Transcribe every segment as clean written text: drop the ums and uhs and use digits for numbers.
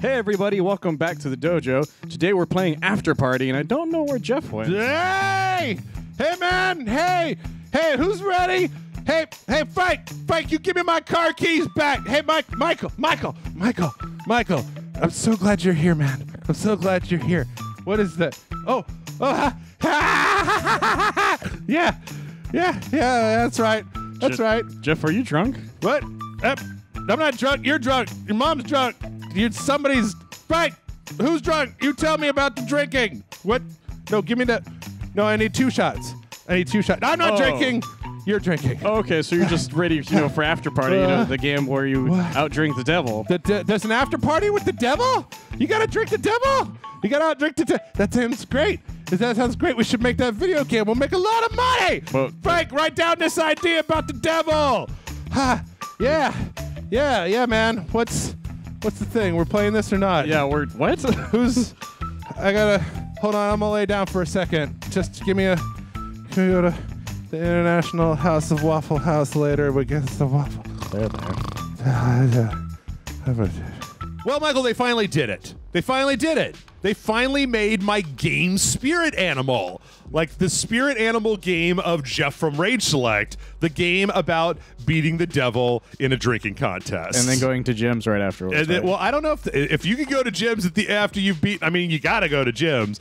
Hey everybody, welcome back to the dojo. Today we're playing After Party, and I don't know where Jeff went. Hey! Hey man! Hey! Hey, who's ready? Hey! Hey, Frank! Frank, you give me my car keys back! Hey, Michael! I'm so glad you're here, man. I'm so glad you're here. What is that? Yeah, that's right. That's right. Jeff, are you drunk? What? I'm not drunk. You're drunk. Your mom's drunk. Somebody's... Right. Who's drunk? You tell me about the drinking. What? No, give me that. No, I need two shots. I'm not drinking. You're drinking. Oh, okay, so you're just ready, for after party, the game where you outdrink the devil. There's an after party with the devil? You gotta drink the devil? You gotta outdrink the devil? That sounds great. That sounds great. We should make that video game. We'll make a lot of money. Well, Frank, write down this idea about the devil. Ha! Yeah, man. What's the thing? We're playing this or not? Yeah, we're what? Who's? I gotta hold on. I'm gonna lay down for a second. Just give me a. Can we go to the International House of Waffle House later? We get the waffle. There. Well, Michael, they finally did it. They finally made my game spirit animal. Like the spirit animal game of Jeff from Rage Select, the game about beating the devil in a drinking contest. And then going to gyms right afterwards. And then, well, I don't know if you can go to gyms after you've beaten. I mean, you got to go to gyms.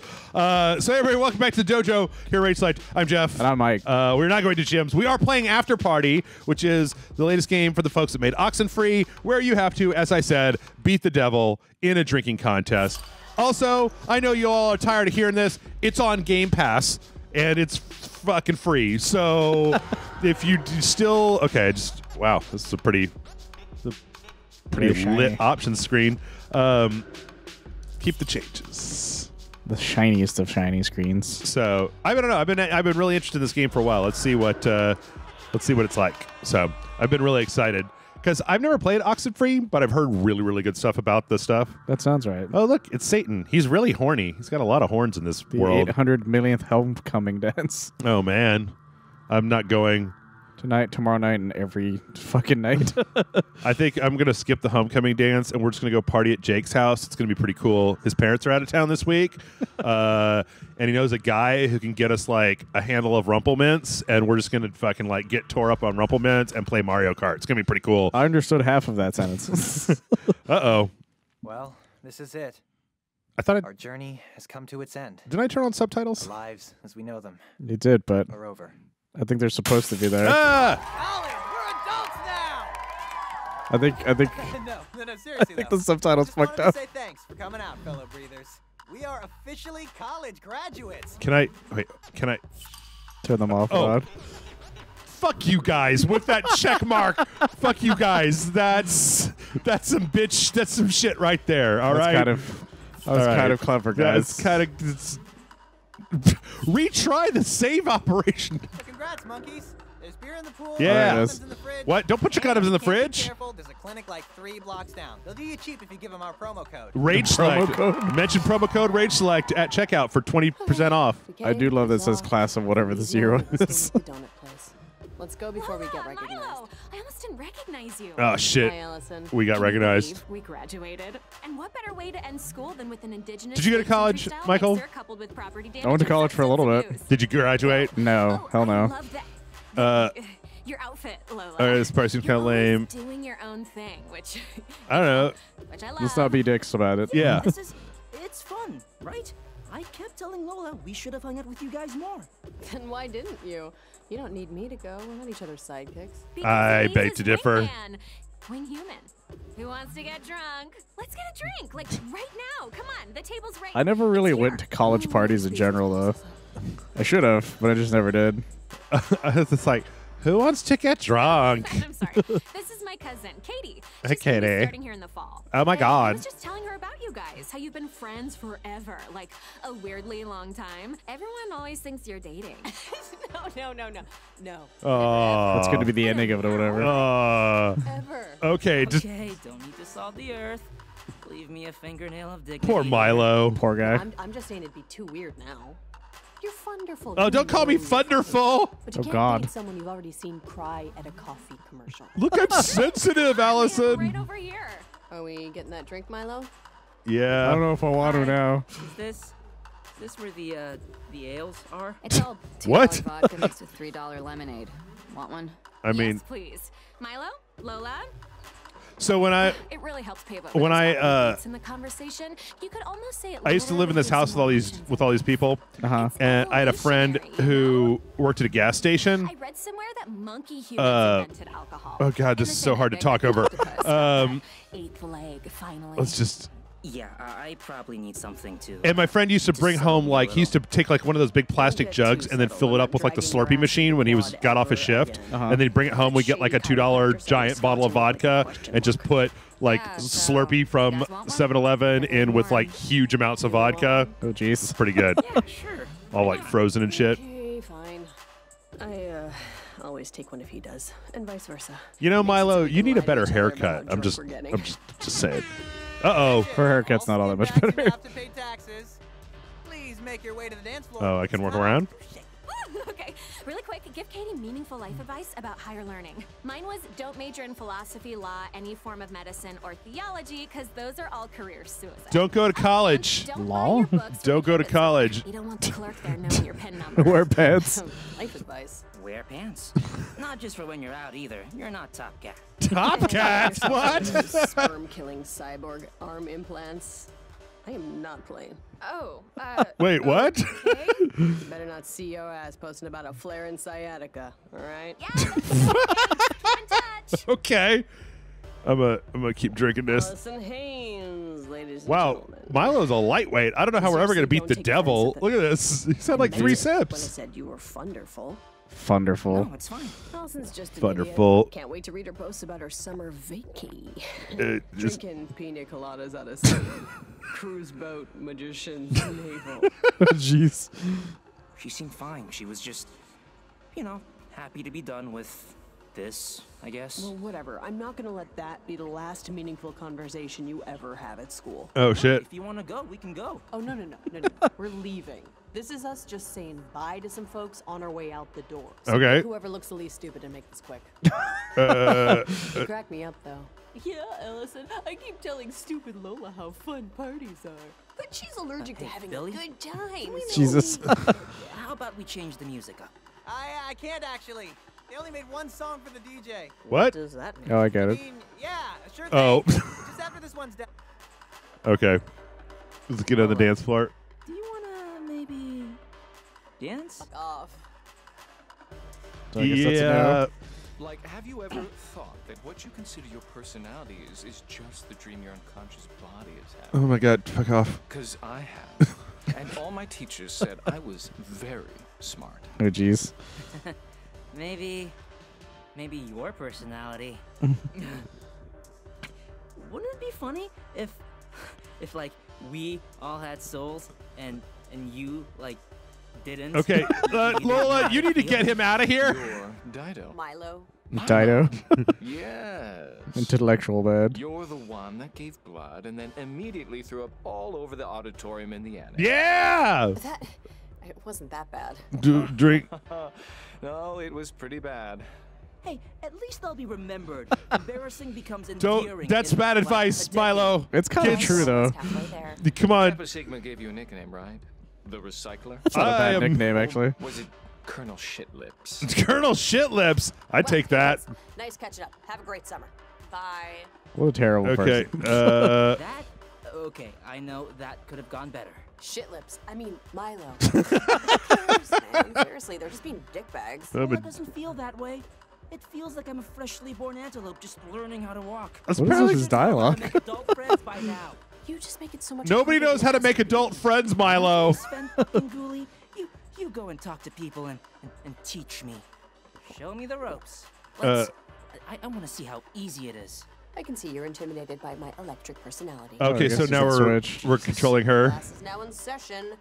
So everybody, welcome back to the dojo here at Rage Select. I'm Jeff. And I'm Mike. We're not going to gyms. We are playing After Party, which is the latest game for the folks that made Oxen Free, where you have to, as I said, beat the devil in a drinking contest. Also, I know you all are tired of hearing this. It's on Game Pass, and it's fucking free. So if you still... Okay, wow, this is a pretty lit option screen. Keep the changes. The shiniest of shiny screens. So, I don't know. I've been really interested in this game for a while. Let's see what it's like. So, I've been really excited. Because I've never played Oxen Free, but I've heard really, really good stuff about this stuff. That sounds right. Oh, look, it's Satan. He's really horny. He's got a lot of horns in this world. 800 millionth homecoming dance. Oh, man. I'm not going. Tonight, tomorrow night, and every fucking night. I think I'm going to skip the homecoming dance, and we're just going to go party at Jake's house. It's going to be pretty cool. His parents are out of town this week, and he knows a guy who can get us, like, a handle of Rumple Mints, and we're just going to fucking, like, get tore up on Rumple Mints and play Mario Kart. It's going to be pretty cool. I understood half of that sentence. Uh-oh. Well, this is it. Our journey has come to its end. Did I turn on subtitles? Our lives, as we know them. You did, but... Are over. I think they're supposed to be there. Ollie, we're adults now. I think. No, seriously. I think the subtitles fucked up. Just wanted to say thanks for coming out, fellow breathers. We are officially college graduates. Can I turn them off? Oh. Fuck you guys with that check mark. Fuck you guys. That's some bitch. That's some shit right there. That was kind of clever, guys. Retry the save operation. Congrats, monkeys. There's beer in the pool. Yeah. What? Don't put your condoms in the fridge. Be careful. There's a clinic like 3 blocks down. They'll do you cheap if you give them our promo code. Rage Select. Mention promo code Rage Select at checkout for 20% off. I do love that says class of whatever this year was. Let's go before we get recognized. Milo, I almost didn't recognize you. Oh shit. Hi, Allison. We got recognized. We graduated. And what better way to end school than with an indigenous... Did you go to college, Michael? I went to college for a little bit. Did you graduate? No. Oh, hell no. I love that. Your outfit, Lola. All right, this probably seems kind of lame. Doing your own thing, which I don't know. Which I love. Let's not be dicks about it. Yeah. It's fun, right? I kept telling Lola we should have hung out with you guys more. Then why didn't you? You don't need me to go. We're not each other's sidekicks. Because I beg to differ. Wing human. Who wants to get drunk? Let's get a drink, like right now. Come on, the table's right. I never really went to college parties in general, though. I should have, but I just never did. It's like, who wants to get drunk? I'm sorry. This is my cousin, Katie. Hey, Katie. Starting here in the fall. Oh my God. I was just telling her about you guys, how you've been friends forever, like a weirdly long time. Everyone always thinks you're dating. No. Oh, that's going to be the ending of it or whatever. Okay. Okay, don't need to salt the earth. Leave me a fingernail of dignity. Poor Milo. Poor guy. I'm just saying it'd be too weird now. You're wonderful. Oh, don't call me wonderful. Oh, God. Someone you've already seen cry at a coffee commercial. Look, I'm sensitive, Allison. Right over here. Are we getting that drink, Milo? Yeah. I don't know if I want to now. Is this where the ales are? It's all $2 vodka mixed with $3 lemonade. Want one? I mean, yes, please. Milo, Lola. So when I it really helps pay up when I in the conversation, you could almost say it. I used to live in this house with all these people, and I had a friend who worked at a gas station. I read somewhere that monkey humans invented alcohol. Oh god, this is so hard to talk over. Eighth leg, finally. Let's just. Yeah, I probably need something too. And my friend used to bring home like he used to take like one of those big plastic jugs and then fill it up with like the Slurpee machine when he was got off his shift, and then bring it home. We get like a $2 giant bottle of vodka and just put like Slurpee from 7-Eleven in with like huge amounts of vodka. Oh jeez, it's pretty good. Yeah, sure. All like frozen and shit. Okay, fine. I always take one if he does, and vice versa. You know, Milo, you need a better haircut. I'm just saying. Uh-oh. Her haircut's not all that much better. Oh, I can work around? Okay. Really quick, give Katie meaningful life advice about higher learning. Mine was don't major in philosophy, law, any form of medicine, or theology, because those are all career suicide. Don't go to college. Law? Don't go to college. You don't want the clerk there knowing your pen number. Wear pants. Life advice. Wear pants. Not just for when you're out either. You're not Top Cat. Top Cat? What? Sperm killing cyborg arm implants. I am not playing. Oh. Wait, what? Okay. You better not see your ass posting about a flare in sciatica, all right? Yeah, okay. I'm gonna keep drinking this. Allison Haynes, ladies wow, and Milo's a lightweight. I don't know how we're ever gonna beat the devil. Look at this. He's had like 3 sips. When I said you were wonderful. Funderful. No, it's fine. Allison's just a Funderful. Can't wait to read her posts about her summer vacay. Just... Drinking pina coladas out of sun. Cruise boat, magician, naval. Jeez. She seemed fine. She was just, you know, happy to be done with this, I guess. Well, whatever. I'm not going to let that be the last meaningful conversation you ever have at school. Oh, shit. If you want to go, we can go. Oh, no. We're leaving. This is us just saying bye to some folks on our way out the door. So okay. Whoever looks the least stupid and make this quick. You crack me up, though. Yeah, Ellison, I keep telling stupid Lola how fun parties are. But she's allergic to having Billy? A good time. Jesus. How about we change the music up? I can't, actually. They only made one song for the DJ. What does that mean? Oh, I get it. I mean, yeah, sure thing. Oh. Just after this one's done. Okay. Let's get on the dance floor. Do you want to maybe dance? Fuck off. So I guess that's a no. Like, have you ever thought that what you consider your personality is just the dream your unconscious body is having? Oh, my God. Fuck off. Because I have. And all my teachers said I was very smart. Oh, jeez. Maybe your personality. Wouldn't it be funny if like we all had souls and you like didn't? Okay, Lola, you need to get him out of here. You're Dido. Milo. Dido. Yes. Intellectual bad. You're the one that gave blood and then immediately threw up all over the auditorium in the attic. Yeah. It wasn't that bad. Drink. No, it was pretty bad. Hey, at least they'll be remembered. Embarrassing becomes endearing. That's bad advice, Milo. It's kind of true, though. Come on. Kappa Sigma gave you a nickname, right? The Recycler? That's not a bad nickname, actually. Was it Colonel Shitlips? It's Colonel Shitlips. I take that. Nice catching up. Have a great summer. Bye. What a terrible person. Okay, I know that could have gone better. Shitlips. I mean, Milo. Seriously, they're just being dickbags. Well, it doesn't feel that way. It feels like I'm a freshly born antelope just learning how to walk. That's apparently his dialogue. You just make it so much. Nobody knows how to make adult friends, Milo. You go and talk to people and teach me. Show me the ropes. I want to see how easy it is. I can see you're intimidated by my electric personality. Okay, so now we're controlling her. Class is now in session.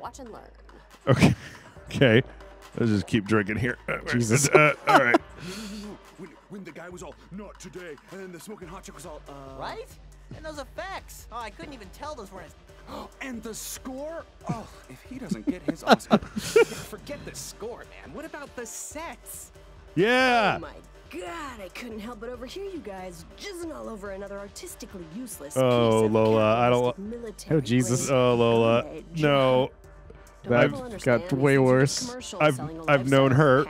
Watch and learn. Okay. Okay. Let's just keep drinking here. Jesus. All right. When the guy was all, not today, and then the smoking hot chick was all, right? And those effects. Oh, I couldn't even tell those were his. And the score? Oh, if he doesn't get his Oscar. Forget the score, man. What about the sets? Yeah. Oh, my God, I couldn't help but overhear you guys jizzing all over another artistically useless. Oh, Lola, I don't. Oh, Jesus. Oh, Lola. No. I've got way worse. I've known her.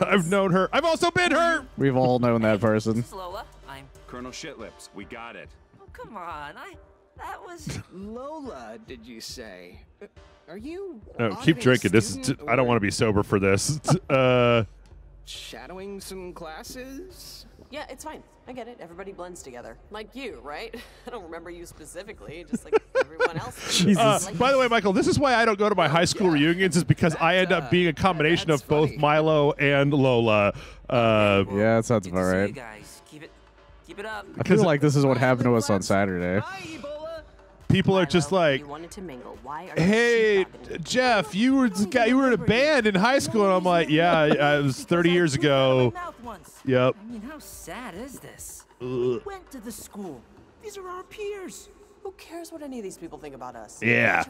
I've known her. I've also been her. We've all known that person. Lola, I'm Colonel Shitlips. We got it. Oh, come on. That was Lola, did you say? Are you? No, keep drinking. This is. I don't want to be sober for this. Shadowing some classes? Yeah, it's fine. I get it. Everybody blends together. Like you, right? I don't remember you specifically, just like everyone else. Jesus. By the way, Michael, this is why I don't go to my high school reunions, is because I end up being a combination of both Milo and Lola. Okay, well, yeah, that sounds about right. Guys. Keep it up. I feel like this is what happened to us on Saturday. People are just like, hey, Jeff, you were in a band in high school. And I'm like, yeah, it was 30 years ago. Yep. I mean, how sad is this? We went to the school. These are our peers. Who cares what any of these people think about us? Yeah.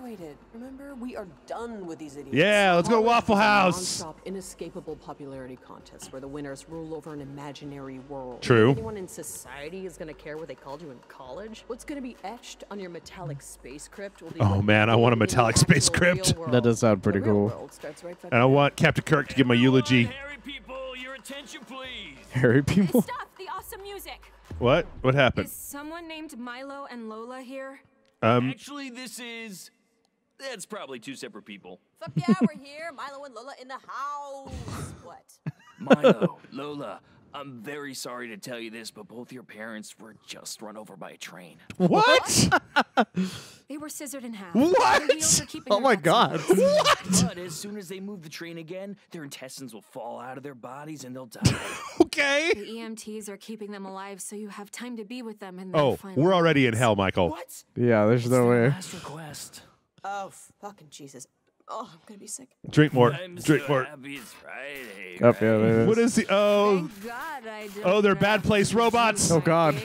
Remember, we are done with these idiots. Yeah, let's go to Waffle House. Inescapable popularity contest where the winners rule over an imaginary world. True. Anyone in society is gonna care what they called you in college. What's gonna be etched on your metallic space crypt? Will be oh man, I want a metallic space crypt. That does sound pretty cool. Right and I want Captain Kirk to give my eulogy. Harry people, your attention, please. Harry people. Stop the awesome music. What? What happened? Is someone named Milo and Lola here? Actually, that's probably two separate people. Fuck yeah, we're here. Milo and Lola in the house. What? Milo, Lola, I'm very sorry to tell you this, but both your parents were just run over by a train. What? They were scissored in half. What? Oh my God. What? But as soon as they move the train again, their intestines will fall out of their bodies and they'll die. Okay. The EMTs are keeping them alive so you have time to be with them in their final we're already in hell, Michael. What? Yeah, there's no way. Last request. Oh, fucking Jesus. Oh, I'm gonna be sick. Drink more. Drink more. Happy it's Friday, right? Oh, yeah, what is the Oh, they're bad place robots. Oh God.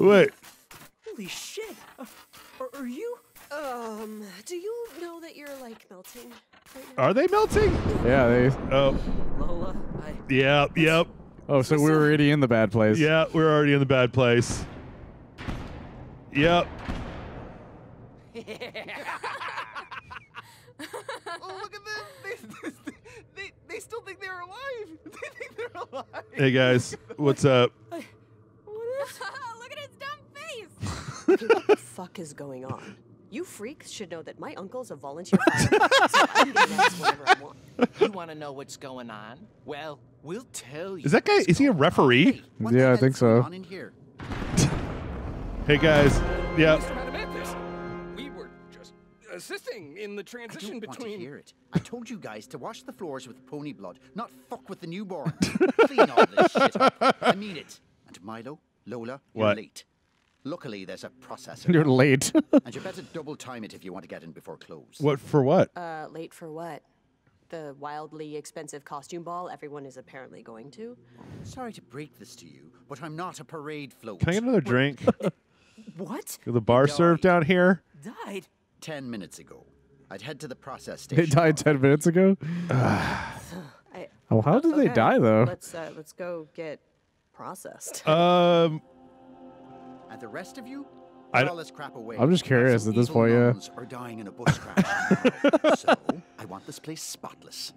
Wait. Holy shit. Are you? Do you know that you're like melting? Right now? Are they melting? Yeah. Oh. Lola. Yeah. Yep. Oh, so we're already in the bad place. Yeah, we're already in the bad place. Yep. Oh, look at this. They still think they're alive. They think they're alive. Hey, guys. What's up? What is... Look at his dumb face. What the fuck is going on? You freaks should know that my uncle's a volunteer fireman, so I can dance whenever I want. You want to know what's going on? Well, we'll tell you. Is that guy... Is he a referee? Hey, yeah, I think so. In here? Hey, guys. Yeah. Assisting in the transition between. Hear it. I told you guys to wash the floors with pony blood, not fuck with the newborn. Clean all this shit up. I mean it. And Milo, Lola, you're late. Luckily, there's a processor. You're late. And you better double time it if you want to get in before close. What for? What? Late for what? The wildly expensive costume ball everyone is apparently going to. Sorry to break this to you, but I'm not a parade float. Can I get another drink? What? The bar served down here. Died. 10 minutes ago. I'd head to the process station. They died 10 minutes ago? How did they die, though? Let's go get processed. And the rest of you? All this crap away. I'm just curious at this point, yeah. Are dying in a bush crash. So, I want this place spotless.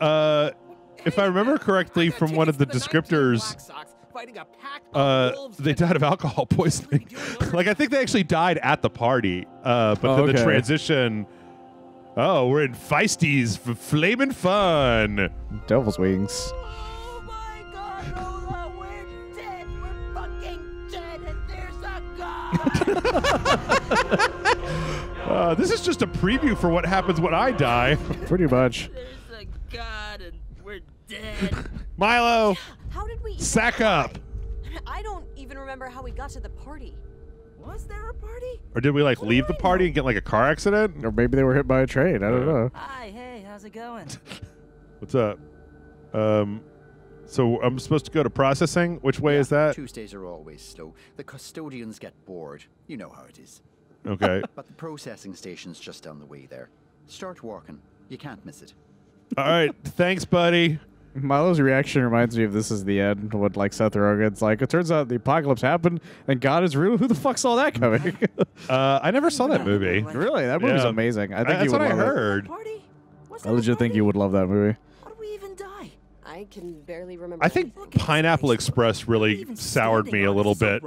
If I remember correctly from one of the descriptors... they died of alcohol poisoning. Like, I think they actually died at the party. But then the transition... Oh, we're in Feisties for Flamin' Fun. Devil's Wings. Oh, my God, Lola, we're dead. We're fucking dead, and there's a God. This is just a preview for what happens when I die. Pretty much. There's a God, and we're dead. Milo! How did we sack up? I don't even remember how we got to the party. Was there a party? Or did we like leave the party and get like a car accident? Or maybe they were hit by a train. I don't know. Hi, hey, how's it going? What's up? So I'm supposed to go to processing. Which way is that? Tuesdays are always slow. The custodians get bored. You know how it is. Okay. But the processing station's just down the way there. Start walking. You can't miss it. All right. Thanks, buddy. Milo's reaction reminds me of This Is the End, when like Seth Rogen's like, it turns out the apocalypse happened and God is real. Who the fuck saw that coming? I never saw that movie. Really? That movie's amazing. I think that's you would what love I heard. I legit think you would love that movie. How did we even die? I can barely remember. I think Pineapple Express really soured me a little bit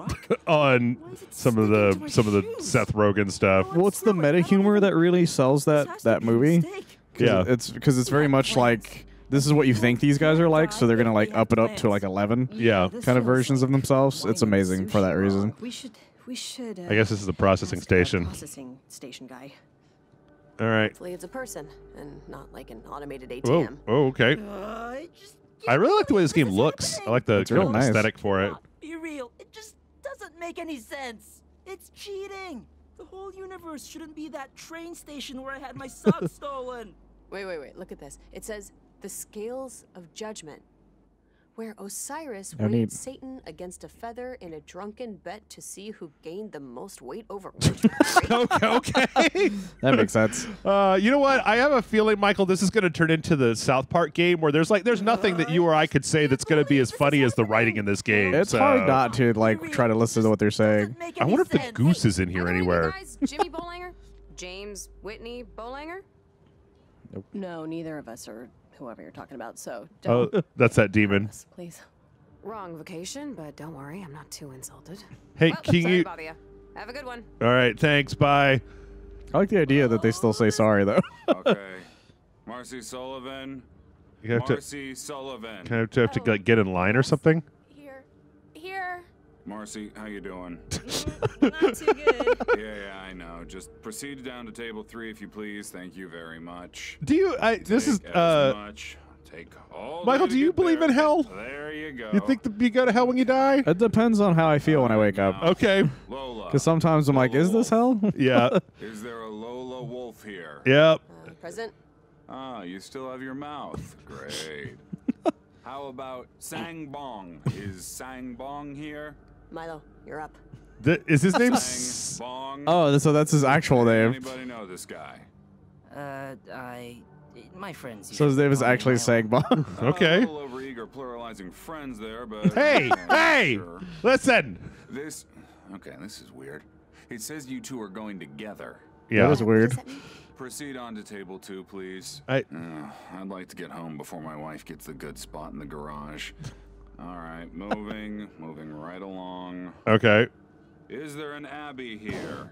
on some of the Seth Rogen stuff. Well, it's the meta humor that really sells that movie. Yeah, it's because it's very much like, this is what you think these guys are like, so they're gonna like up it up to like 11, yeah, kind of versions of themselves. It's amazing for that reason. We should. I guess this is the processing station. Processing station guy. All right. Hopefully it's a person and not like an automated ATM. Oh, okay. I really like the way this game looks. I like the kind of aesthetic for it. Be real. It just doesn't make any sense. It's cheating. The whole universe shouldn't be that train station where I had my socks stolen. Wait. Look at this. It says, the scales of judgment, where Osiris weighed Satan against a feather in a drunken bet to see who gained the most weight over which. Okay. That makes sense. You know what? I have a feeling, Michael, this is going to turn into the South Park game where there's nothing that you or I could say that's going to be as funny as the writing in this game. It's hard not to like try to listen to what they're saying. I wonder if the goose is in here anywhere. Guys, Jimmy Bolanger? James Whitney Bolanger? Nope. No, neither of us are whoever you're talking about, so don't. Oh, that's that demon. Please. Wrong vocation, but don't worry, I'm not too insulted. Hey, well, Kingy. Sorry, have a good one. All right, thanks, bye. I like the idea that they still say sorry, though. Okay. Marcy Sullivan. Marcy Sullivan. Kind of have to like, get in line or something? Here. Marcy, how you doing? Not too good. Yeah, I know. Just proceed down to table 3 if you please. Thank you very much. Do you? Take all. Michael, do you believe in hell? There you go. You think you go to hell when you die? It depends on how I feel when I wake up. Okay. Lola. Because sometimes I'm like, is this hell? Yeah. Is there a Lola Wolf here? Yep. Present. Ah, you still have your mouth. Great. How about Sang Bong? Is Sang Bong here? Milo, you're up. Is his name Sang Bong? Oh, so that's his actual name. Anybody know this guy? My friends. So his name is actually Sang Bong. Okay. A little over-eager pluralizing friends there, but... Hey! Sure. Listen! This is weird. It says you two are going together. Yeah, that was weird. Proceed on to table 2, please. I'd like to get home before my wife gets the good spot in the garage. All right, moving right along. Okay. Is there an Abbey here?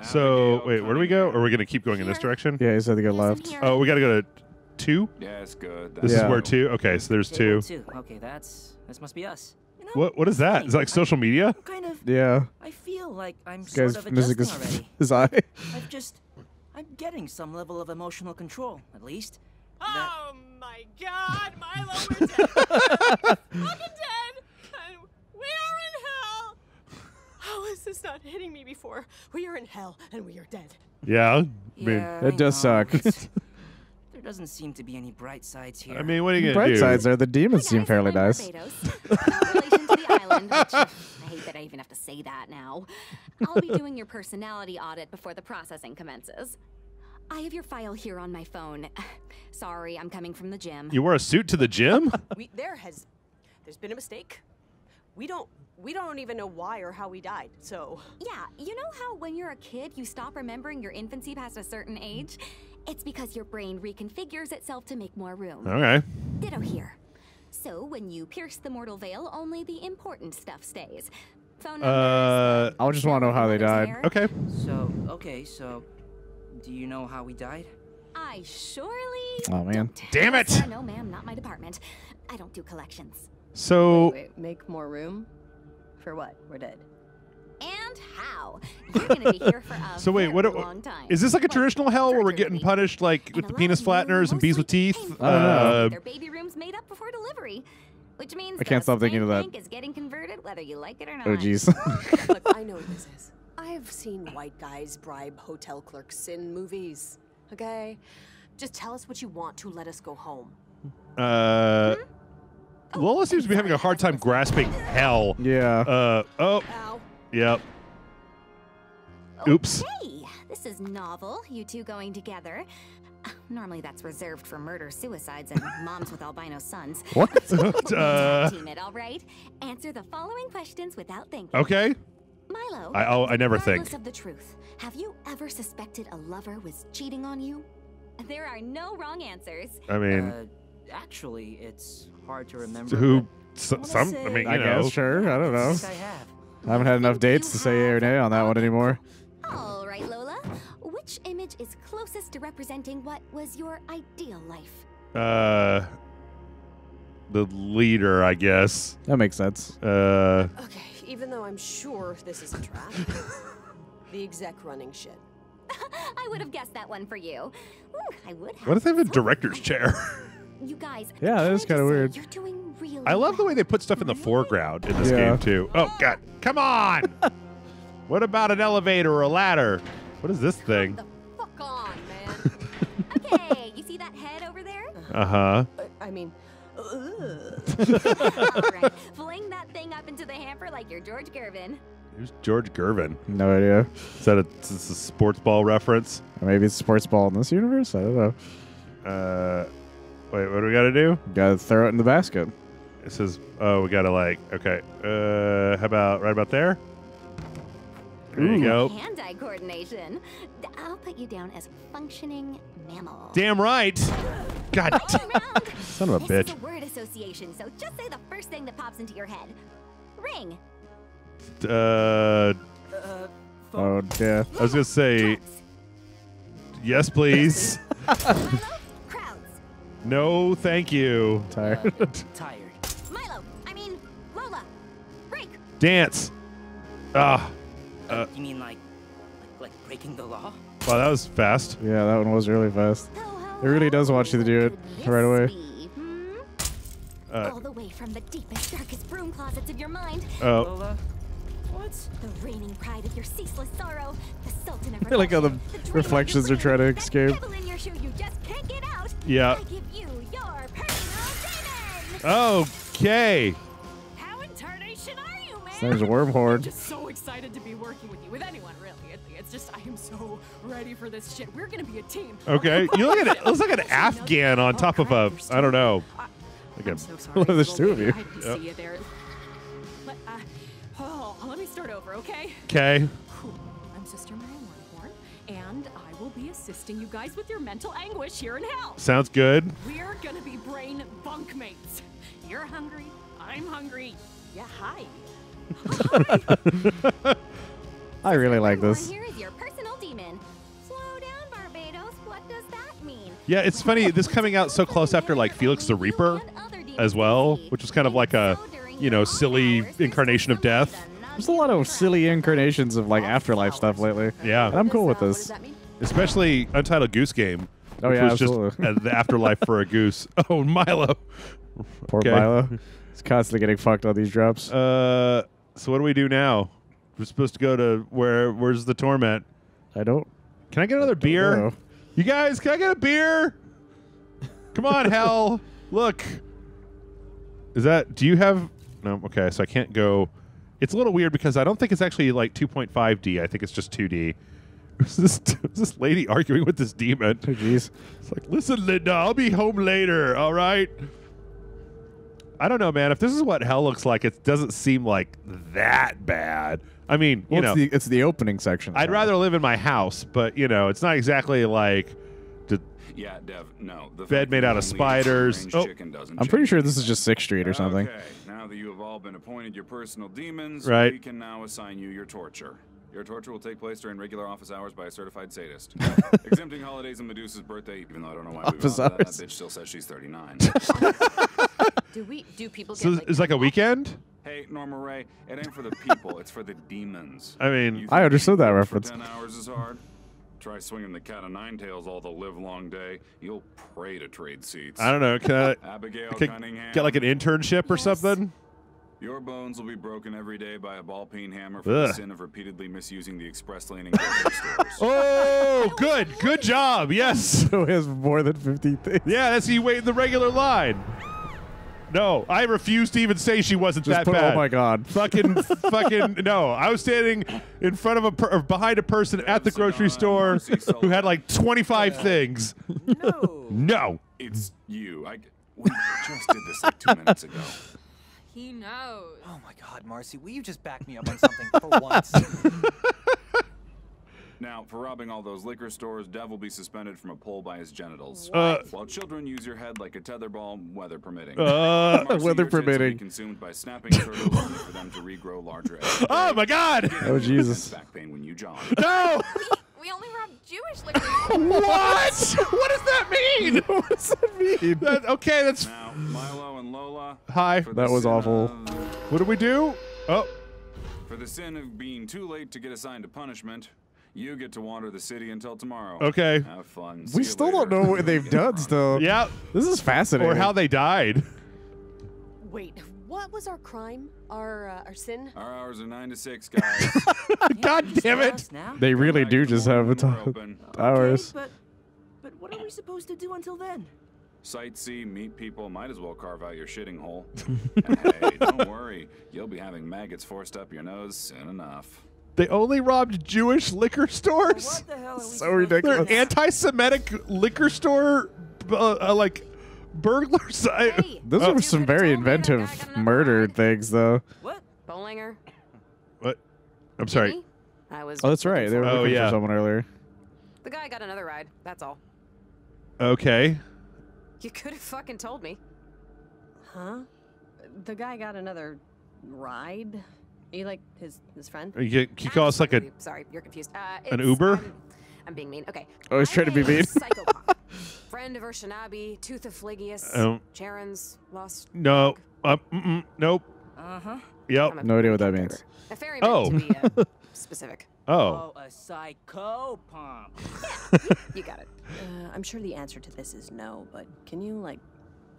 So, wait, where do we go? Or are we going to keep going in this direction? Yeah, he's going to go left. Oh, we got to go to 2? Yeah, that's good. This is where 2? Okay, so there's 2. Okay, this must be us. You know, what is that? Is it like social media? Kind of, yeah. I feel like I'm sort of adjusting already. I'm getting some level of emotional control, at least. Oh my God, Milo, we're dead. Fucking dead. We are in hell. How is this not hitting me before? We are in hell and we are dead. Yeah, I mean, it does suck. There doesn't seem to be any bright sides here. I mean, what are you gonna do? Bright sides are the demons seem fairly nice. No relation to the island. I hate that I even have to say that now. I'll be doing your personality audit before the processing commences. I have your file here on my phone. Sorry, I'm coming from the gym. You wear a suit to the gym? There's been a mistake. We don't even know why or how we died, so... Yeah, you know how when you're a kid, you stop remembering your infancy past a certain age? It's because your brain reconfigures itself to make more room. Okay. Ditto here. So when you pierce the mortal veil, only the important stuff stays. Phone numbers... I just want to know how they died. Okay. So... Do you know how we died? I surely. Oh man! Don't. Damn it! No, ma'am, not my department. I don't do collections. So. Wait, make more room. For what? We're dead. And how? You're gonna be here for a long time. Is this like a traditional hell where we're getting punished, like with the penis flatteners and bees with teeth? Their baby rooms made up before delivery. Which means I can't stop thinking of that. Is getting converted, whether you like it or not. Oh jeez. Look, I know what this is. I've seen white guys bribe hotel clerks in movies. Okay, just tell us what you want to let us go home. Lola seems to be having a hard time grasping hell. Yeah. Ow. Yep. Oops. Hey, this is novel. You two going together. Normally that's reserved for murder, suicides, and moms with albino sons. What? Team it, all right? Answer the following questions without thinking. Okay. Milo. I never think. Of the truth. Have you ever suspected a lover was cheating on you? There are no wrong answers. I mean, actually, it's hard to remember. Who? Some. I mean, I guess. Sure. I don't know. I haven't had enough dates to say yay or nay on that one anymore. All right, Lola. Which image is closest to representing what was your ideal life? The leader, I guess. That makes sense. Okay, even though I'm sure this is a trap, the exec running shit. I would have guessed that one for you. Ooh, I would have. What if they have a director's chair? You guys. Yeah, that is kind of weird. You're doing really well. I love the way they put stuff in the foreground in this game too. Oh God, come on! What about an elevator or a ladder? What is this thing? Come the fuck on, man. Okay, you see that head over there? I mean. Alright, fling that thing up into the hamper like you're George Gervin. Who's George Gervin? No idea. Is that a sports ball reference? Or maybe it's a sports ball in this universe? I don't know. Wait, what do we gotta do? Gotta throw it in the basket. It says, oh, we gotta like, okay. How about right about there? There you go. Hand-eye coordination. I'll put you down as functioning mammal. Damn right. God. Son of a bitch. It's a word association, so just say the first thing that pops into your head. Ring. Oh yeah. I was gonna say. Traps. Yes, please. Milo, crowds. No, thank you. Tired. Milo, I mean Lola. Break. Dance. Ah. You mean like breaking the law? Wow, that was fast. Yeah, that one was really fast. It really does want you to do it right away. All the way from the deepest, darkest broom closets of your mind. Oh. What? The reigning pride of your ceaseless sorrow. The sultan of I feel like all the reflections are trying to escape. Yeah. Okay. There's a wormhorn. I'm just so excited to be working with you, with anyone really. It's just I am so ready for this shit. We're gonna be a team. Okay, you look at it. Looks like an Afghan on top of a I don't know. I'm so sorry. There's two of you. Yep. See you there. But, let me start over, okay? Okay. I'm Sister Mary Wormhorn, and I will be assisting you guys with your mental anguish here in hell. Sounds good. We're gonna be brain bunkmates. You're hungry. I'm hungry. Yeah, hi. I really like this. Here is your personal demon. Slow down, Barbados. What does that mean? Yeah, it's funny. This coming out so close after like Felix the Reaper, as well, which was kind of like a silly incarnation of death. There's a lot of silly incarnations of like afterlife stuff lately. Yeah, and I'm cool with this. Especially Untitled Goose Game. Oh yeah, absolutely. Just the afterlife for a goose. Oh, Milo. Poor Milo. He's constantly getting fucked on these drops. So what do we do now? We're supposed to go to where's the torment? I don't. Can I get another beer? Know. You guys, can I get a beer? Come on, hell. Look. Is that do you have no, okay, so I can't go. It's a little weird because I don't think it's actually like 2.5D. I think it's just 2D. Is this lady arguing with this demon? Oh jeez. It's like, "Listen, Linda, I'll be home later, all right?" I don't know, man. If this is what hell looks like, it doesn't seem like that bad. I mean, well, you know, it's the opening section. I'd rather live in my house, but you know, it's not exactly like the bed made out of spiders. Oh, I'm pretty sure this is just Sixth Street or something. Okay. Now that you have all been appointed your personal demons, we can now assign you your torture. Your torture will take place during regular office hours by a certified sadist. Exempting holidays and Medusa's birthday, even though I don't know why that bitch still says she's 39. Do people get it's like a weekend? Hey, Norma Ray, it ain't for the people, it's for the demons. I mean, I understood that reference. 10 hours is hard. Try swinging the cat of nine tails all the livelong day. You'll pray to trade seats. I don't know. Can I, Abigail Cunningham, get like an internship or something? Your bones will be broken every day by a ball-peen hammer for the sin of repeatedly misusing the express lane in grocery stores. Oh, good. Good job. Yes. So he has more than 50 things. Yeah, that's he waited the regular line. No, I refuse to even say she wasn't just that bad. Oh my god. Fucking, fucking, no. I was standing in front of a, or behind a person at the grocery store who had like 25 things. No. No. It's you. We just did this like 2 minutes ago. He knows. Oh my god, Marcy, will you just back me up on something for once? Now, for robbing all those liquor stores, Dev will be suspended from a pole by his genitals. While children use your head like a tetherball, weather permitting. Marcy, weather permitting. Consumed by snapping turtles only for them to regrow larger. Oh my god! Oh Jesus! Back pain when you jog. No! We only rob Jewish liquor stores. What? What does that mean? What does that mean? That, okay, that's. Now, Milo and Lola. Hi. That was awful. What did we do? Oh. For the sin of being too late to get assigned a punishment. You get to wander the city until tomorrow. Okay. Have fun. We still don't know what they've done, still. Yeah. This is fascinating. Or how they died. Wait, what was our crime? Our sin? Our hours are 9 to 6, guys. God damn it! They really do just have a ton of hours. But what are we supposed to do until then? Sightsee, meet people, might as well carve out your shitting hole. And hey, don't worry. You'll be having maggots forced up your nose soon enough. They only robbed Jewish liquor stores? What the hell are we so ridiculous. They're anti-Semitic liquor store, like, burglars. Hey, those are some very inventive murder things, though. What? Bollinger. What? I'm sorry. Oh, that's right. They were looking for someone earlier. The guy got another ride. That's all. Okay. You could have fucking told me. Huh? The guy got another ride? Are you like his friend? You call us like a... Sorry, you're confused. An Uber? I'm being mean. Okay. Always trying to be mean. Psychopath. Friend of Urshanabi, Tooth of Phlegius, Charon's lost... No. Nope. Uh-huh. Yep. No idea what that means. A fairy meant to be specific. Oh. Oh, a psychopomp. Yeah, you got it. I'm sure the answer to this is no, but can you, like,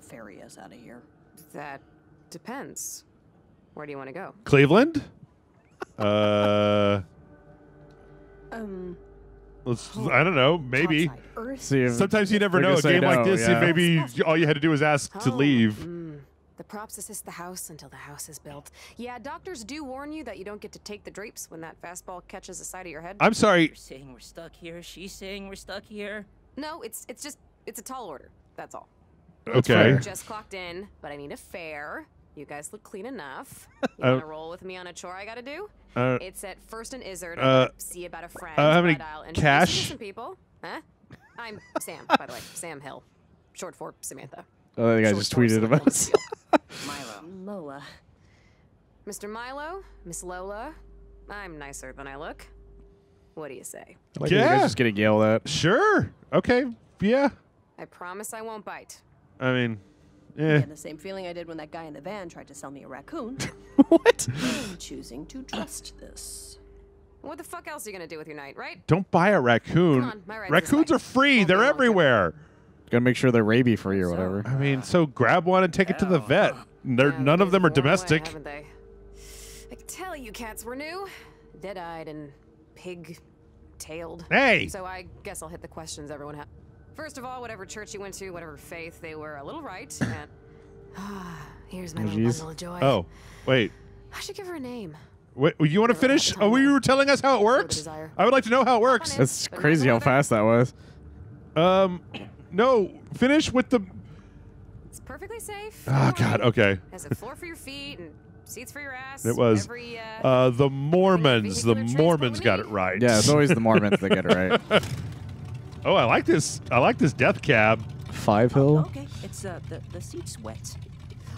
ferry us out of here? That depends. Where do you want to go? Cleveland? Let's, I don't know, maybe. Sometimes you never know. A game like this, and maybe all you had to do was ask to leave. The props assist the house until the house is built. Yeah, doctors do warn you that you don't get to take the drapes when that fastball catches the side of your head. I'm sorry. You're saying we're stuck here. She's saying we're stuck here. No, it's just, it's a tall order. That's all. Okay. Just clocked in, but I need a fare. You guys look clean enough. You want to roll with me on a chore I got to do? It's at First and Izzard. See about a friend. How many cash? Some people. Huh? I'm Sam, by the way. Sam Hill. Short for Samantha. Oh, that guy just tweeted about us. Milo. Lola. Mr. Milo, Miss Lola, I'm nicer than I look. What do you say? I like you guys just getting yelled at. Sure. Okay. Yeah. I promise I won't bite. I mean... Yeah. I had the same feeling I did when that guy in the van tried to sell me a raccoon. What? I'm choosing to trust this. What the fuck else are you going to do with your night, right? Don't buy a raccoon. Come on, my raccoons are free. They're everywhere. Got to make sure they're rabies free or whatever. I mean, so grab one and take it to the vet. None of them are domestic. Away, I can tell you cats were new, dead-eyed and pig-tailed. Hey! So I guess I'll hit the questions everyone has. First of all, whatever church you went to, whatever faith, they were a little right. And here's my little bundle of joy. Oh, wait. I should give her a name. Wait, you want to finish? Oh, you were telling us how it works? I would like to know how it works. That's crazy how fast that was. No, finish with the... It's perfectly safe. Oh, God, okay. Has a floor for your feet and seats for your ass. It was. Every, the Mormons. The Mormons got it right. Yeah, it's always the Mormons that get it right. Oh, I like this. I like this death cab. Five Hill. Oh, okay, it's the seat's wet.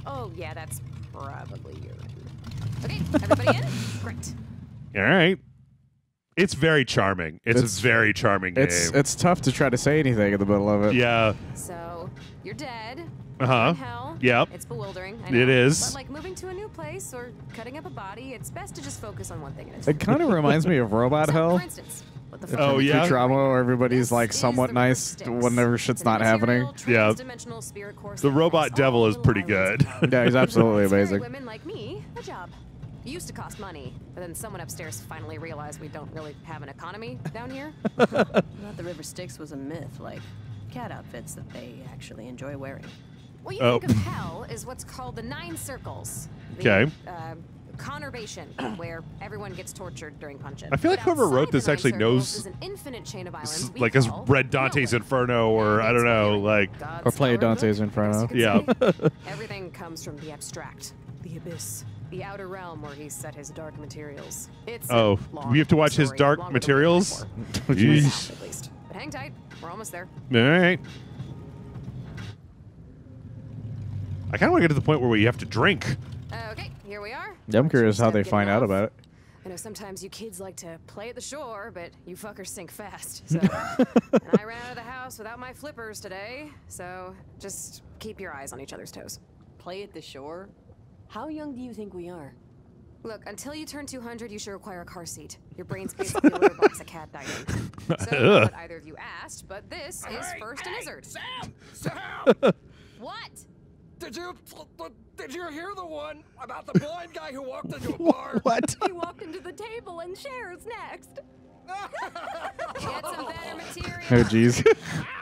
Oh yeah, that's probably urine. Okay, everybody in? Great. All right. It's very charming. It's a very charming game. It's tough to try to say anything in the middle of it. Yeah. So you're dead. Uh huh. Yeah. It's bewildering. I know. It is. But like moving to a new place or cutting up a body, it's best to just focus on one thing at a time. It kind of reminds me of Robot Hell. For instance. Oh yeah, drama where everybody's like somewhat nice whenever shit's not happening. Yeah, the robot devil is pretty good. Yeah, he's absolutely amazing. Women like me, a job used to cost money, but then someone upstairs finally realized we don't really have an economy down here. Not the River Styx was a myth, like cat outfits that they actually enjoy wearing. What you think of hell is what's called the nine circles. Okay. Conurbation, where everyone gets tortured during punch-in. I feel like whoever wrote this actually knows, an infinite chain of islands, like, has read Dante's Inferno, or I don't know, like... God's or played Dante's Inferno. Yeah. Everything comes from the abstract, the abyss, the outer realm where he set his dark materials. It's we have to watch His Dark Materials? Jeez. At least. But hang tight, we're almost there. All right. I kind of want to get to the point where we have to drink. Okay, here we are. Yeah, I'm curious how they find out about it. I know sometimes you kids like to play at the shore, but you fuckers sink fast. So. And I ran out of the house without my flippers today, so just keep your eyes on each other's toes. Play at the shore? How young do you think we are? Look, until you turn 200, you should require a car seat. Your brain's basically a little box of cat dining. So, not either of you asked, but this is First and Izzard. Sam! Sam! What? Did you hear the one about the blind guy who walked into a bar? What? He walked into the table and shares next. Get some better material.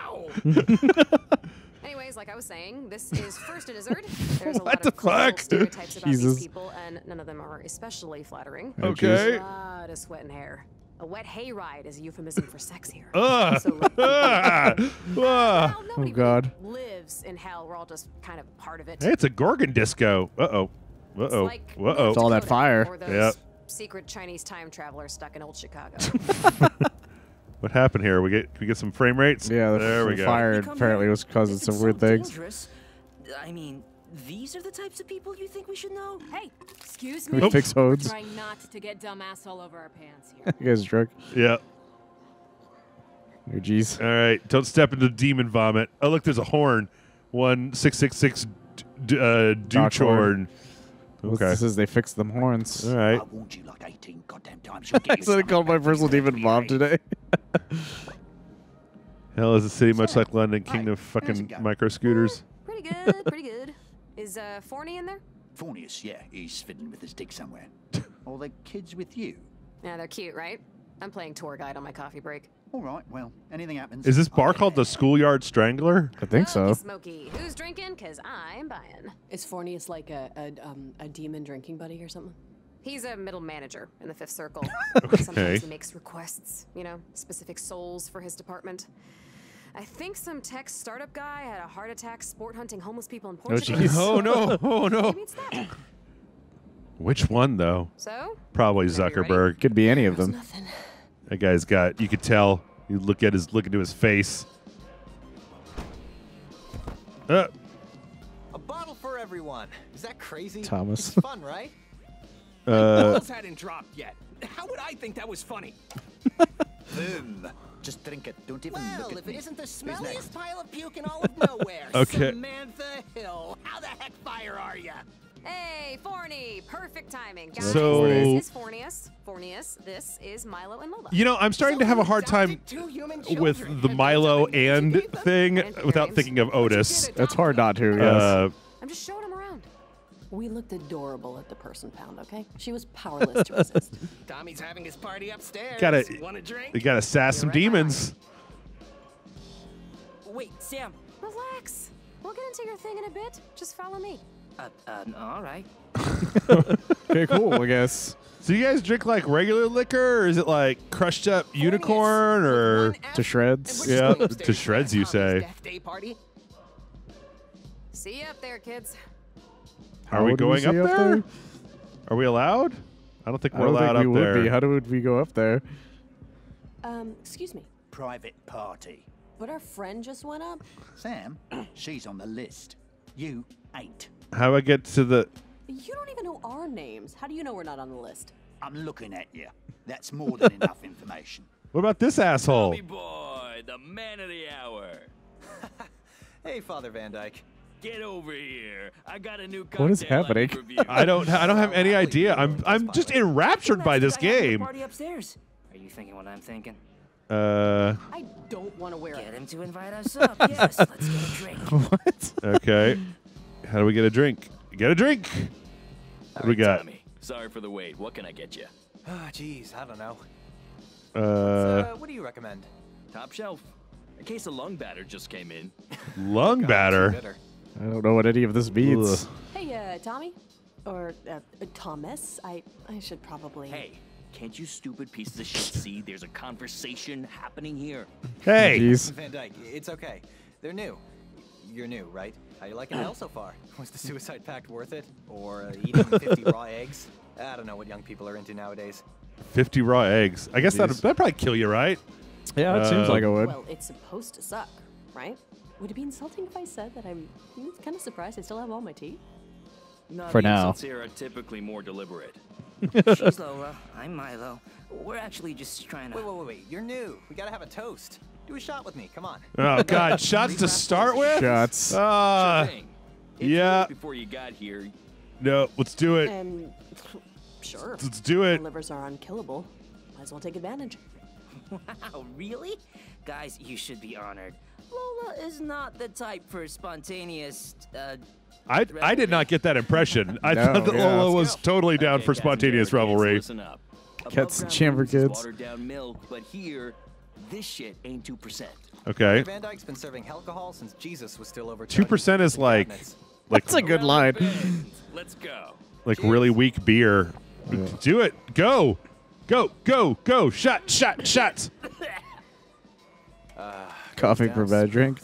Oh, jeez. Anyways, like I was saying, this is First and Izzard. There's a lot of cultural stereotypes about these people, and none of them are especially flattering. Okay. A lot of sweat and hair. A wet hayride is a euphemism for sex here. Well, nobody really lives in hell. We're all just kind of part of it. Hey, it's a Gorgon disco. It's like it's all that fire. Or those secret Chinese time travelers stuck in old Chicago. What happened here? We get some frame rates. Yeah, there we go. Fire apparently was causing some weird things. I mean, these are the types of people you think we should know? Hey, excuse me. We fix hodes. Trying not to get dumbass all over our pants here. You guys are drunk? Yeah. Oh, geez. All right. Don't step into demon vomit. Oh, look, there's a horn. 1666 Duchorn. Okay. This is they fixed them horns. All right. I warned you like 18 goddamn times. That's what I called my personal demon mom today. Hell is a city much like London, kingdom of fucking micro scooters. Pretty good. Pretty good. Is Forney in there? Fornius, yeah. He's fiddling with his dick somewhere. All the kids with you. Yeah, they're cute, right? I'm playing tour guide on my coffee break. All right, well, anything happens. Is this bar called the Schoolyard Strangler? I think so. Smokey. Who's drinking? Because I'm buying. Is Fornius like a demon drinking buddy or something? He's a middle manager in the Fifth Circle. Okay. Sometimes he makes requests, you know, specific souls for his department. I think some tech startup guy had a heart attack sport hunting homeless people in Portugal. Oh, no. Oh, no. Which one, though? So? Probably Zuckerberg. Could be any of them. That guy's got, you could tell. You look into his face. A bottle for everyone. Is that crazy? Thomas. It's fun, right? The bottles hadn't dropped yet. How would I think that was funny? Boom. Just drink it. Don't even look at it. Well, if it isn't the smelliest pile of puke in all of nowhere. Okay. Samantha Hill, how the heck fire are you? Hey, Forney, perfect timing. Guys, so this is Fornius. Fornius, this is Milo and Lola. You know, I'm starting to have a hard time with the Milo and thing without thinking of Otis. That's hard not to. Yes. I'm just showing him around. We looked adorable at the person pound, okay? She was powerless to resist. Tommy's having his party upstairs. Want a drink? You gotta sass some demons. Wait, Sam. Relax. We'll get into your thing in a bit. Just follow me. All right. Okay, cool, I guess. So you guys drink like regular liquor, or is it like crushed up unicorn, or to shreds? Yeah, to shreds, you say. See you up there, kids. Are we going up there? Are we allowed? I don't think we're allowed up there. How would we go up there? Excuse me. Private party. But our friend just went up. Sam, she's on the list. You ain't. How do I get to the... You don't even know our names. How do you know we're not on the list? I'm looking at you. That's more than enough information. What about this asshole? Tommy boy, the man of the hour. Hey, Father Van Dyke. Get over here. I got a new cocktail. What is happening? I don't have any idea. I'm just enraptured by this game. Party upstairs. Are you thinking what I'm thinking? I don't want to wear it. Get him to invite us up. Yes, let's get a drink. What? Okay. How do we get a drink? Get a drink. What do we got? Tommy, sorry for the wait. What can I get you? Oh, geez, I don't know. What do you recommend? Top shelf. A case of lung batter just came in. Lung batter. I don't know what any of this means. Hey, Tommy? Or Thomas? I should probably... Hey, can't you stupid pieces of shit see there's a conversation happening here? Hey! Jeez. Van Dyke, it's okay. They're new. You're new, right? How you liking hell so far? Was the suicide pact worth it? Or eating 50 raw eggs? I don't know what young people are into nowadays. 50 raw eggs. I guess that'd probably kill you, right? Yeah, it seems like it would. Well, it's supposed to suck, right? Would it be insulting if I said that I'm kind of surprised I still have all my teeth? Not for now. Sincere, typically more deliberate. She's Lola. I'm Milo. We're actually just trying to... Wait. You're new. We gotta have a toast. Do a shot with me. Come on. Oh, God. Shots to start with? Shots. Yeah. Before you got here. No, let's do it. Sure. Let's do it. Livers are unkillable. Might as well take advantage. Wow, really? Guys, you should be honored. Lola is not the type for spontaneous... I did not get that impression. I thought that Lola was totally down for spontaneous revelry. Cats and chamber kids. Down milk, but here, this shit ain't 2%. Okay. Van Dyke's been serving alcohol since Jesus was still over 2% is like... that's a good line. Let's go. Like really weak beer. Yeah. Do it. Go. Go, go, go. Shot, shot, shot. Coughing for bad drink.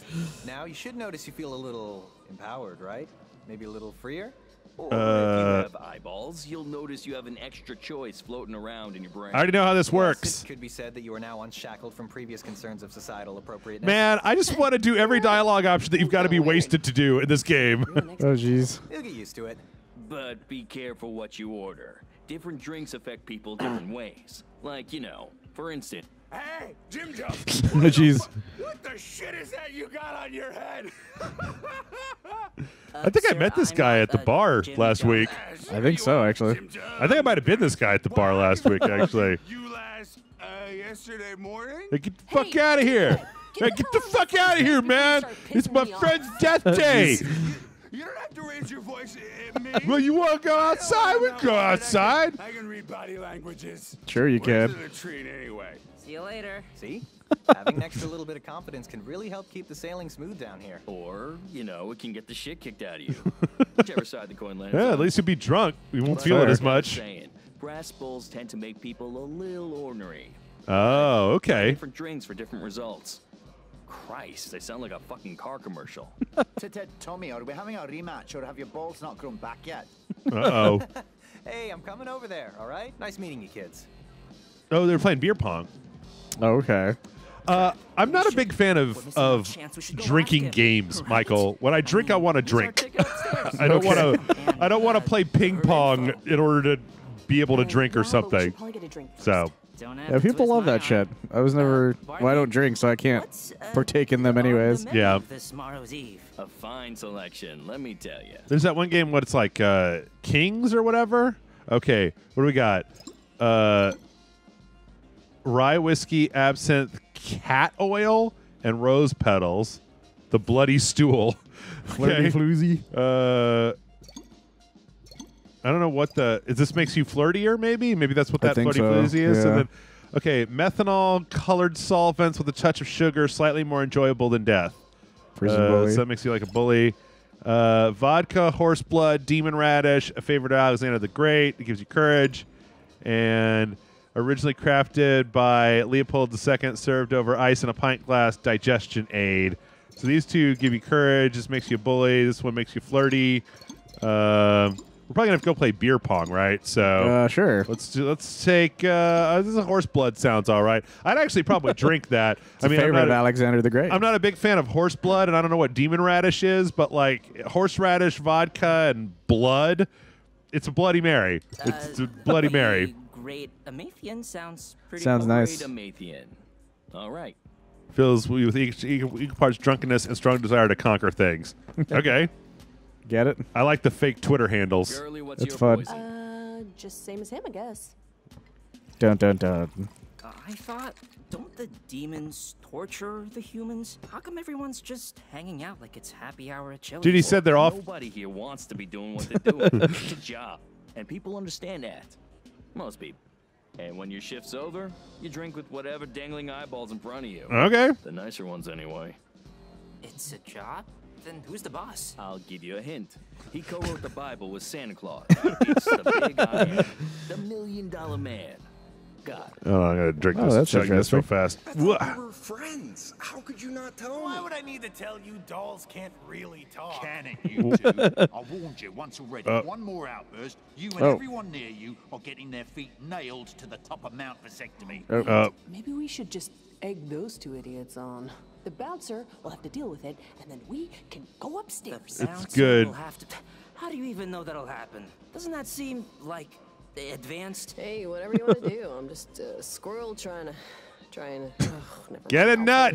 Now you should notice you feel a little empowered, right? Maybe a little freer? Or if you have eyeballs, you'll notice you have an extra choice floating around in your brain. I already know how this works. It could be said that you are now unshackled from previous concerns of societal appropriateness. Man, I just want to do every dialogue option that you've got to be wasted to do in this game. Oh, jeez. You'll get used to it. But be careful what you order. Different drinks affect people different ways. Like, you know, for instance... Hey, Jim Jump! Jeez. What the shit is that you got on your head? I think I met this guy at the bar last week. I think so, actually. I think I might have been this guy at the bar last week, actually. You last yesterday morning? Hey, get the fuck out of here! Get the fuck out of here, man! It's my friend's death day! You don't have to raise your voice at me. Well, you want to go outside? We go outside. I can read body languages. Sure you can. It's a treat anyway. See you later. See? Having an extra little bit of confidence can really help keep the sailing smooth down here. Or, you know, it can get the shit kicked out of you. Whichever side the coin lands. Yeah, at least you'll be drunk. We won't feel it as much. Brass bowls tend to make people a little ornery. Oh, okay. Different drinks for different results. Christ, they sound like a fucking car commercial. Tommy, are we having a rematch or have your balls not grown back yet? Uh-oh. Hey, I'm coming over there, all right? Nice meeting you kids. Oh, they're playing beer pong. Oh, okay. I'm not a big fan of drinking games, Michael. When I drink, I want to drink. I don't want to play ping pong in order to be able to drink or something. So. Yeah, people love that shit. I was never. Well, I don't drink, so I can't partake in them, anyways. Yeah. A fine selection, let me tell you. There's that one game. What it's like, Kings or whatever. Okay, what do we got? Rye whiskey, absinthe, cat oil, and rose petals. The bloody stool. Okay. Flirty floozy. I don't know what the... Is this makes you flirtier, maybe? Maybe that's what that flirty floozy is? Yeah. And then, okay, methanol, colored solvents with a touch of sugar, slightly more enjoyable than death. So that makes you like a bully. Vodka, horse blood, demon radish, a favorite of Alexander the Great. It gives you courage. And originally crafted by Leopold II, served over ice in a pint glass, digestion aid. So these two give you courage. This makes you a bully. This one makes you flirty. We're probably gonna have to go play beer pong, right? So sure. Let's take this is a horse blood sounds all right. I'd actually probably drink that. It's I mean, favorite of Alexander the Great. I'm not a big fan of horse blood, and I don't know what demon radish is, but like horseradish, vodka, and blood, it's a Bloody Mary. It's a Bloody Mary. Great Amathian sounds pretty. Sounds nice. Amathian. All right. Fills with equal parts drunkenness and strong desire to conquer things. Okay. Get it? I like the fake Twitter handles. Girlie, it's fun. Just same as him, I guess. Dun dun dun. I thought, don't the demons torture the humans? How come everyone's just hanging out like it's happy hour at Chili's? Dude, he said they're off. Nobody here wants to be doing what they're doing. It's a job, and people understand that. Most people. And when your shift's over, you drink with whatever dangling eyeballs in front of you. Okay. The nicer ones, anyway. It's a job. Then who's the boss? I'll give you a hint. He co-wrote the Bible with Santa Claus. It's the big iron, the $1 million man. God. Oh, I'm gonna drink this real fast. We were friends. How could you not tell me? Why would I need to tell you? Dolls can't really talk. Can it, you two? I warned you once already. One more outburst, you and everyone near you are getting their feet nailed to the top of Mount Vasectomy. Maybe we should just egg those two idiots on. The bouncer will have to deal with it, and then we can go upstairs. It's good. How do you even know that'll happen? Doesn't that seem like advanced? Hey, whatever you want to do. I'm just a squirrel trying to get a nut.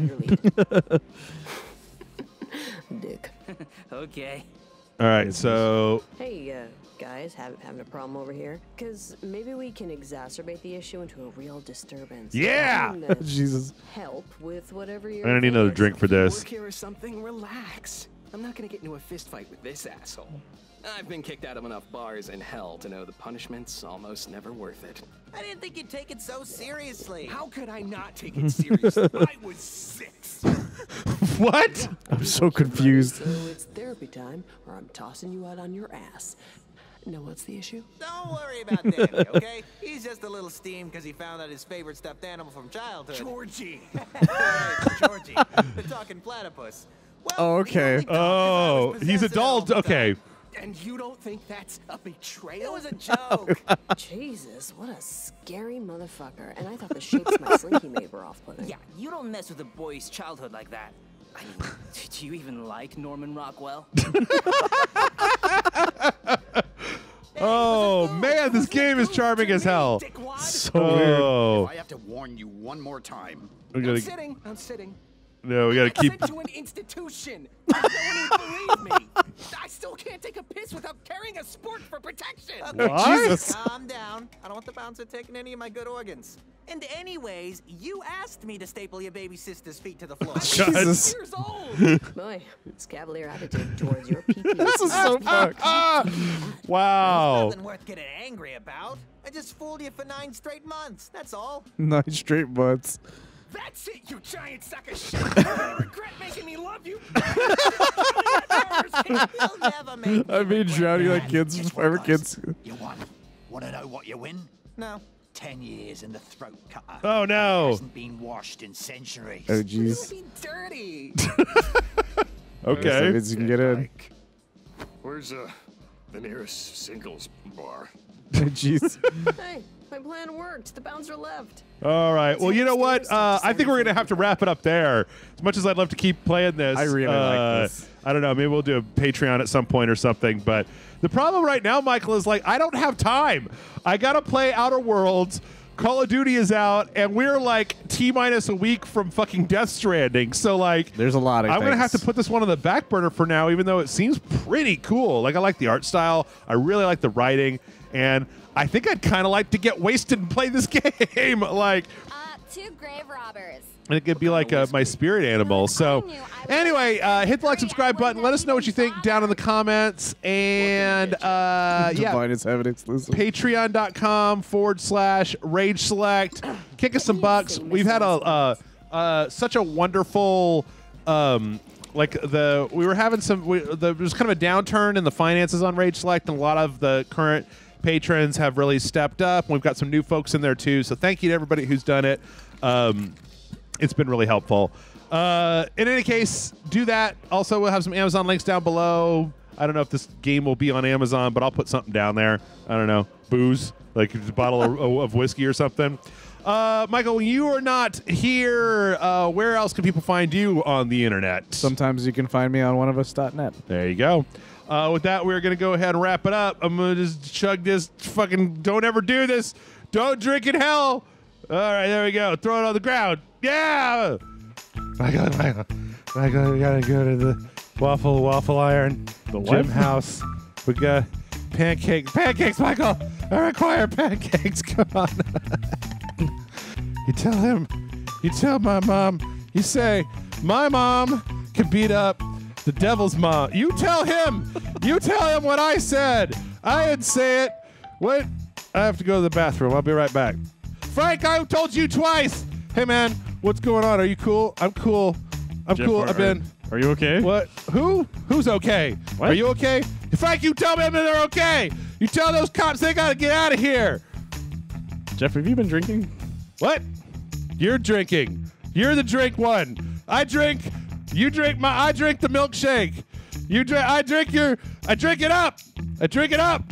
Dick. Okay. All right, so hey, guys, having a problem over here? Because maybe we can exacerbate the issue into a real disturbance. Yeah. Jesus. Help with whatever you're. I don't need another drink for this. Work here or something. Relax. I'm not gonna get into a fist fight with this asshole. I've been kicked out of enough bars in hell to know the punishment's almost never worth it. I didn't think you'd take it so seriously. How could I not take it seriously? I was 6. What? I'm so confused. So it's therapy time, or I'm tossing you out on your ass. Now what's the issue? Don't worry about Danny, okay? He's just a little steamed because he found out his favorite stuffed animal from childhood. Georgie. Georgie, the talking platypus. Well, okay. Oh, he's a doll. Okay. And you don't think that's a betrayal? It was a joke. Jesus, what a scary motherfucker. And I thought the shapes of my slinky made were off-putting. Yeah, you don't mess with a boy's childhood like that. I mean, do you even like Norman Rockwell? Oh, man, this game is charming as hell. So weird. If I have to warn you one more time. I'm sitting. No, we gotta keep. To an institution. I don't believe me. I still can't take a piss without carrying a sport for protection. Okay, Jesus. Calm down. I don't want the bouncer taking any of my good organs. And anyways, you asked me to staple your baby sister's feet to the floor. Jesus. I'm 6 years old. Boy, it's cavalier attitude towards your people. This is so fucked. Wow. There's nothing worth getting angry about. I just fooled you for 9 straight months. That's all. 9 straight months. That's it, you giant sack of shit. I regret making me love you. You'll never make me. I mean, drowning like kids, forever kids. You won. Want to know what you win? No. 10 years in the throat cutter. Oh no. It hasn't been washed in centuries. Oh jeez. Be dirty. Okay. Means you can get in. Where's the nearest singles bar? Jeez. Hey. My plan worked. The bouncer left. All right. Well, you know what? I think we're going to have to wrap it up there. As much as I'd love to keep playing this. I really like this. I don't know. Maybe we'll do a Patreon at some point or something. But the problem right now, Michael, is like I don't have time. I got to play Outer Worlds. Call of Duty is out, and we're like T-minus a week from fucking Death Stranding. So, like, there's a lot of I'm going to have to put this one on the back burner for now, even though it seems pretty cool. Like, I like the art style. I really like the writing. And I think I'd kind of like to get wasted and play this game. Like, 2 grave robbers. And it could be like my spirit animal. So anyway, hit the like, subscribe button. Let us know what you think down in the comments. And yeah, patreon.com/RageSelect. Kick us some bucks. We've had a such a wonderful like there was kind of a downturn in the finances on Rage Select, and a lot of the current patrons have really stepped up. We've got some new folks in there too, so thank you to everybody who's done it. It's been really helpful. In any case, do that. Also, we'll have some Amazon links down below. I don't know if this game will be on Amazon, but I'll put something down there. I don't know, booze, like a bottle of whiskey or something. Michael, you are not here. Where else can people find you on the internet? Sometimes you can find me on oneofus.net. There you go. With that, we're going to go ahead and wrap it up. I'm going to just chug this fucking don't ever do this. Don't drink in hell. All right, there we go. Throw it on the ground. Yeah. Michael, we got to go to the waffle iron, the gym house. We got pancakes, Michael. I require pancakes. Come on. You tell him, you tell my mom, you say, my mom can beat up the devil's mom. You tell him, you tell him what I said. I didn't say it. What? I have to go to the bathroom. I'll be right back. Frank, I told you twice. Hey, man, what's going on? Are you cool? I'm cool. I'm cool. I've been Are you okay? What? Who? Who's okay? What? Are you okay? In fact, you tell them that they're okay. You tell those cops they gotta get out of here. Jeff, have you been drinking? What? You're drinking. You're the drink one. I drink. You drink my. I drink the milkshake. You drink. I drink your. I drink it up. I drink it up.